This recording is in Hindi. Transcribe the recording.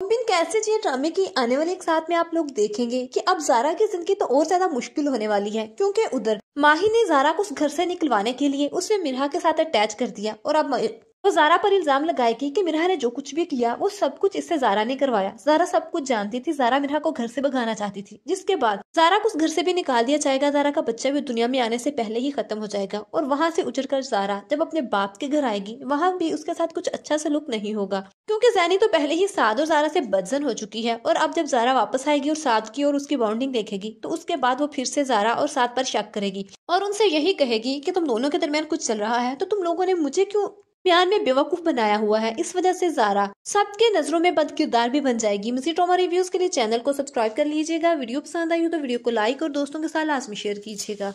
तुम बिन कैसे जिए ड्रामे की आने वाले एक साथ में आप लोग देखेंगे कि अब जारा की जिंदगी तो और ज्यादा मुश्किल होने वाली है, क्योंकि उधर माही ने जारा को उस घर से निकलवाने के लिए उसने मिरहा के साथ अटैच कर दिया और अब वो जारा पर इल्जाम लगाएगी कि मिरहा ने जो कुछ भी किया वो सब कुछ इससे जारा ने करवाया। जारा सब कुछ जानती थी, जारा मिरहा को घर से भगाना चाहती थी, जिसके बाद जारा को उस घर से भी निकाल दिया जाएगा। जारा का बच्चा भी दुनिया में आने से पहले ही खत्म हो जाएगा और वहाँ से उछलकर जारा जब अपने बाप के घर आएगी वहाँ भी उसके साथ कुछ अच्छा सलूक नहीं होगा, क्योंकि जैनी तो पहले ही साद और जारा से बदजन हो चुकी है और अब जब जारा वापस आएगी और साद की और उसकी बॉन्डिंग देखेगी तो उसके बाद वो फिर से जारा और साद पर शक करेगी और उनसे यही कहेगी कि तुम दोनों के दरमियान कुछ चल रहा है तो तुम लोगों ने मुझे क्यों प्यार में बेवकूफ बनाया हुआ है। इस वजह से जारा सबके नजरों में बद किरदार भी बन जाएगी। मज़ीद ड्रामा रिव्यूज के लिए चैनल को सब्सक्राइब कर लीजिएगा। वीडियो पसंद आई हो तो वीडियो को लाइक और दोस्तों के साथ लाजमी शेयर कीजिएगा।